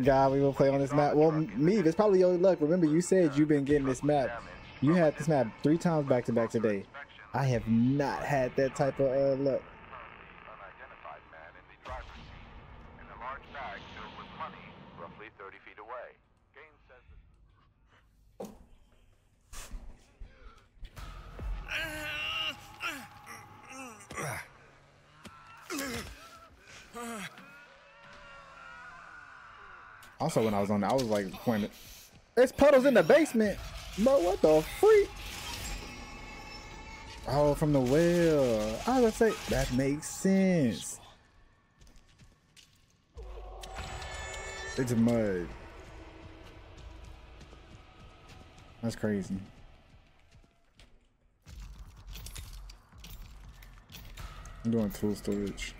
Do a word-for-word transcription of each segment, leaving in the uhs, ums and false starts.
guy we will play on this map. Well, Meave, it's probably your luck. Remember, you said you've been getting this map. You had this map three times back to back today. I have not had that type of uh, luck. Also, when I was on, I was like, pointing, "There's puddles in the basement, bro. What the freak?" Oh, from the well. I was gonna say that makes sense. It's mud. That's crazy. I'm doing tool storage.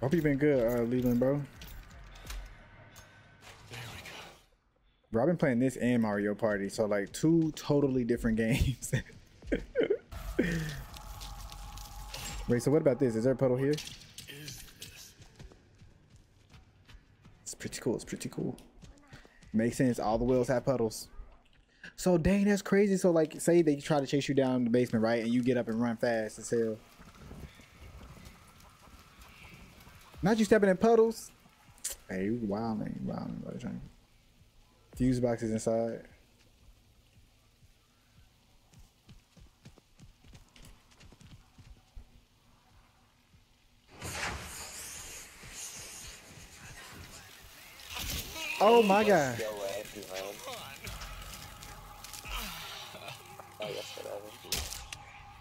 Hope you've been good, uh, Leland, bro. There we go. Bro, I've been playing this and Mario Party, so like two totally different games. Wait, so what about this? Is there a puddle here? Is this? It's pretty cool. It's pretty cool. Makes sense. All the wheels have puddles. So dang, that's crazy. So like, say they try to chase you down the basement, right? And you get up and run fast as hell. Not you stepping in puddles. Hey, you wilding, wilding, wilding. Fuse boxes inside. Oh my god.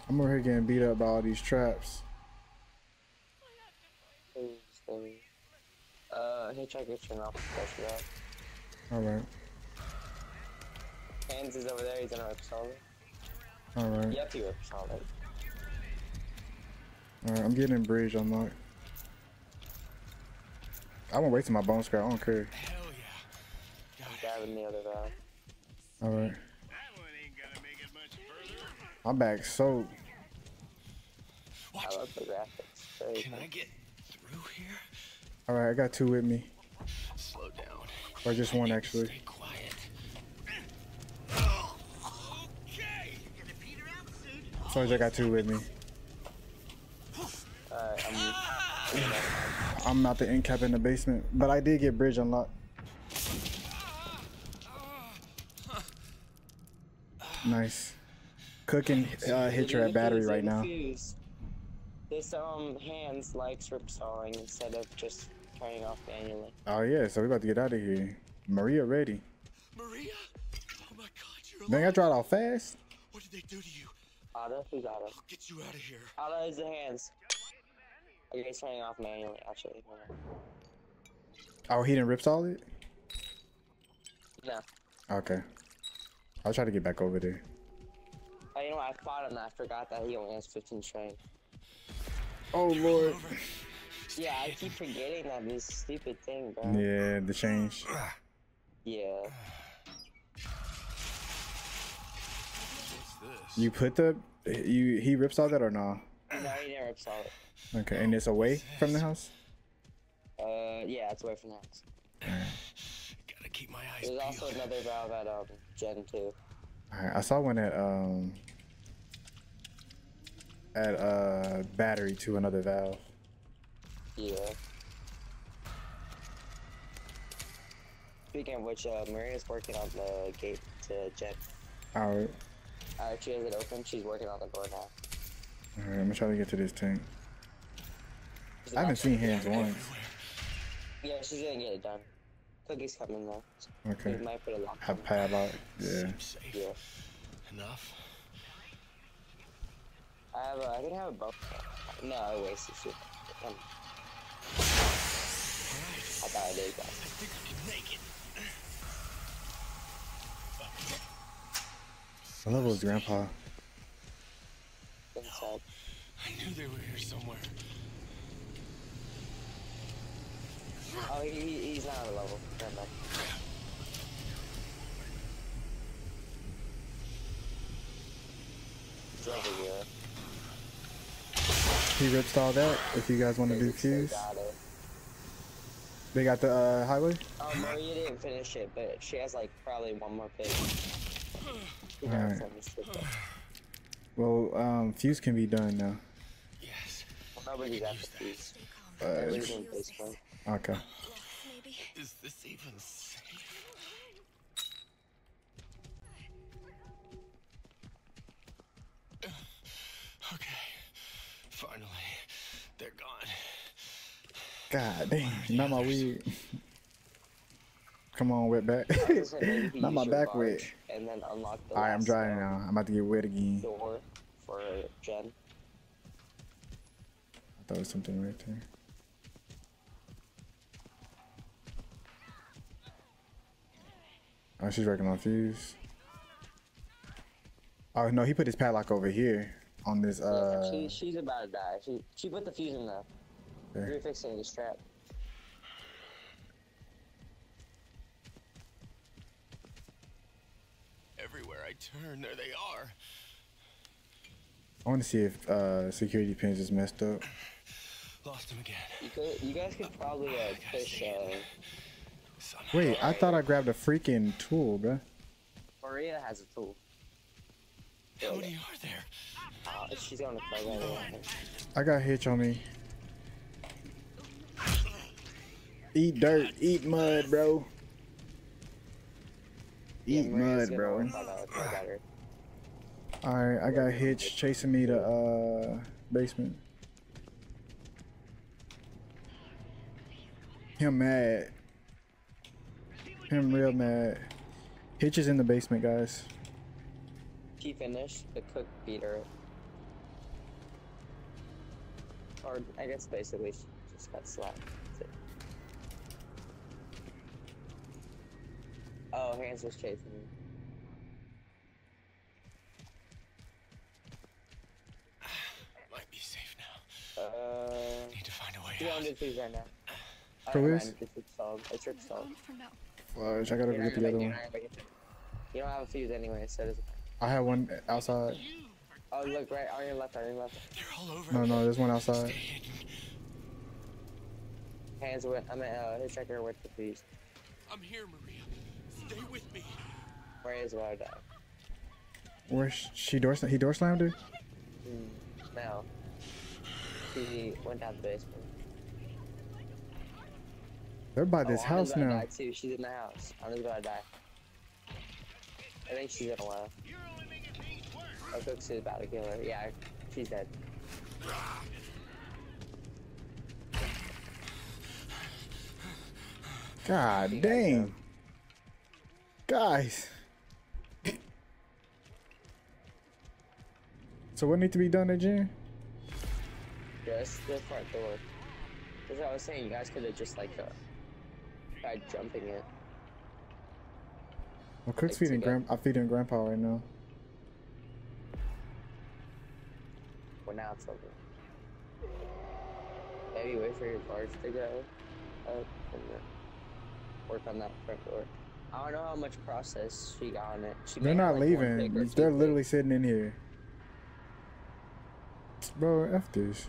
I'm over here getting beat up by all these traps. Uh, hey, try to get your mouth to pressure up. Alright. Hands is over there, he's gonna rip solid. Alright. Yep, he rips solid. Alright, I'm getting bridge unlocked. I won't wait till my bone scrap, I don't care. Hell yeah. I'm grabbing the other guy. Alright. That one ain't gonna make it much further. My back's soaked. I love the graphics. Very Can nice. I get through here? All right, I got two with me. Slow down. Or just one, actually. Stay quiet. Okay. So I got two with me. Uh, I'm, I'm not the end cap in the basement, but I did get bridge unlocked. Nice. Cooking uh, hit your battery right now. This um hands likes rip sawing instead of just turning off manually. Oh yeah, so we about to get out of here. Maria ready. Maria? Oh my god, you're alive. Dang, I tried out fast. What did they do to you? Ada, who's Ada? I'll get you out of here. Ada is the hands. Okay, he's turning off manually, actually. Oh, he didn't rip saw it? No. Okay. I'll try to get back over there. Oh, you know what? I fought him and I forgot that he only has fifteen strength. Oh lord. Yeah, I keep forgetting that this stupid thing, bro. Yeah, the change. Yeah. What's this? You put the you he rips all that or no? Nah? No, he didn't rip all it. Okay, and it's away from the house? Uh yeah, it's away from the house. Gotta keep my eyes. There's also another valve at um Gen two. Alright, I saw one at um add a battery to another valve. Yeah. Speaking of which, uh, Maria's working on the gate to Jet. Alright. Uh, she has it open, she's working on the door now. Alright, I'm gonna try to get to this tank. I haven't seen hands once. Yeah, she's gonna get it done. Cookie's coming though. Okay. We might put a lock on it. Have padlock. Yeah. Yeah. Enough. I have a, I didn't have a bow. No, I wasted shit. Um, I thought I did that. I think I can make it. I love his grandpa. No, I knew they were here somewhere. Oh, he, he's not on a level. Never mind. over here. He rips all that if you guys want to do fuse. They got the uh, highway? Oh, no, you didn't finish it, but she has like probably one more page. Alright. Well, um, fuse can be done now. Yes. Well, nobody got the fuse. Uh, okay. Is this even safe? Okay. Finally, they're gone. God damn, not my weed. Come on, wet back. Not my back wet. Alright, I'm dry now. I'm about to get wet again. Door for Jen. I thought it was something right there. Oh, she's working on fuse. Oh no, he put his padlock over here on this. Uh... Yeah, she, she's about to die. She she put the fuse in the. Okay. You're fixing the strap. Everywhere I turn, there they are. I want to see if uh, security pins is messed up. Lost him again. You, could, you guys could probably uh, push. Uh... Wait, I thought I grabbed a freaking tool, bruh. Maria has a tool. How many are there? Uh, she's on the phone. I got a hitch on me. Eat dirt, eat mud, bro. Eat yeah, mud, bro. Alright, I got Hitch chasing me to uh basement. Him mad. Him real mad. Hitch is in the basement, guys. She finished the cook beater. Or I guess basically she just got slapped. Oh, Hans was chasing me. Might be safe now. Uh, need to find a way out. Don't do right now. Who is? It's Rip's fault. Well, I gotta go get the other one. You don't have a fuse anyway, so doesn't. I have one outside. Oh, look right on your left, on your left. They're all over. No, no, there's one outside. Hans went. I'm at uh, hitchhiker with the fuse. I'm here, Maria. Stay with me. Where is Wada? Where's she door? He door slammed her? Mm, no. She went down the basement. They're by this oh, house now. Die too. She's in the house. I'm just gonna die. I think she's gonna laugh. I think she's about to kill her. Yeah, she's dead. God dang. Guys, so what needs to be done again? Just the front door. As I was saying, you guys could have just like uh, tried jumping it. Well, Cook's like feeding Grandpa. I'm feeding Grandpa right now. Well, now it's over. Maybe wait for your bars to go up and then work on that front door. I don't know how much process she got on it. She They're not like leaving. They're literally sitting in here. Bro, F this.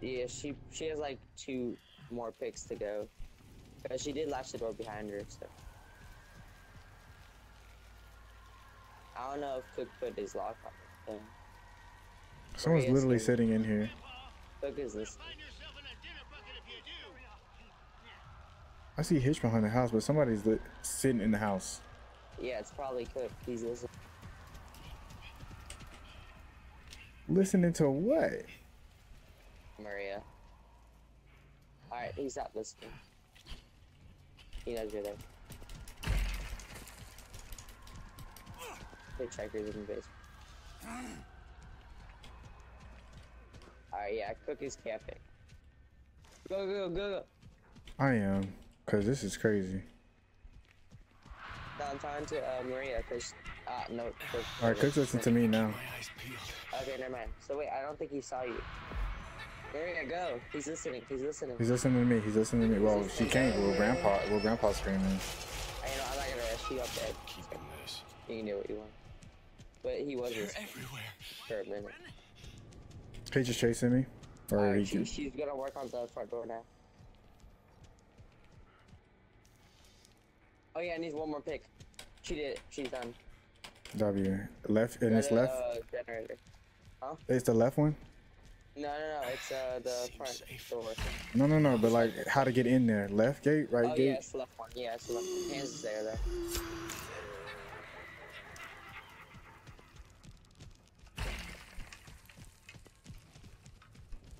Yeah, she she has like two more picks to go. But she did latch the door behind her, so. I don't know if Cook put his lock on the thing. Someone's literally sitting in here. Cook is listening. I see Hitch behind the house, but somebody's lit, sitting in the house. Yeah, it's probably Cook. He's listening. Listening to what? Maria. Alright, he's not listening. He knows you're there. Hitchhiker's in the basement. Alright, yeah, Cook is camping. Go, go, go, go. I am. Cause this is crazy. I'm trying to uh, Maria, cause uh, no. Alright, Cook, listen to me now. Okay, never mind. So wait, I don't think he saw you. Maria, go. He's listening. He's listening. He's listening to me. He's listening to me. Well, she can't. Well, Grandpa. Well, Grandpa's screaming. I know. I'm not gonna rush you up there. You can do what you want. But he wasn't everywhere for a minute. Paige is chasing me. Or uh, she, she's gonna work on the front door now. Oh yeah, I need one more pick. She did it. She's done. W. Left and it's left. Uh, generator. Huh? It's the left one? No, no, no. It's uh, the Seems front safe. door. No, no, no. But like, how to get in there? Left gate, right oh, gate. Oh yeah, it's the left one. Yeah, it's the left one. Hands is there though.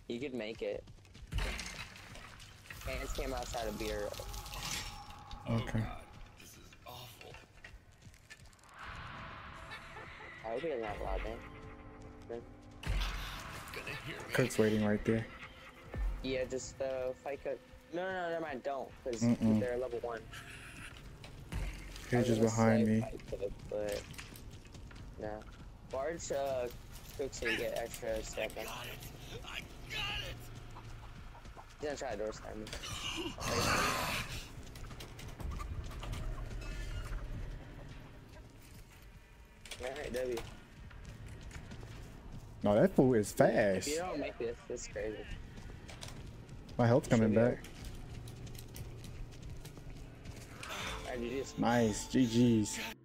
You could make it. Hands came outside of beer. Okay. Oh, this is awful. I hope he doesn't have loud, man. Cook's waiting right there. Yeah, just uh, fight Cook. No, no, no, never mind. Don't, because mm -mm. they're level one. Page is behind me. Cook, but no. Barge uh, Cook so you get extra second. I got it. I got it. He's gonna try to door slam me. Alright, W. No, that fool is fast. If you don't make this, this is crazy. My health's coming back. Right, G Gs. Nice, G Gs.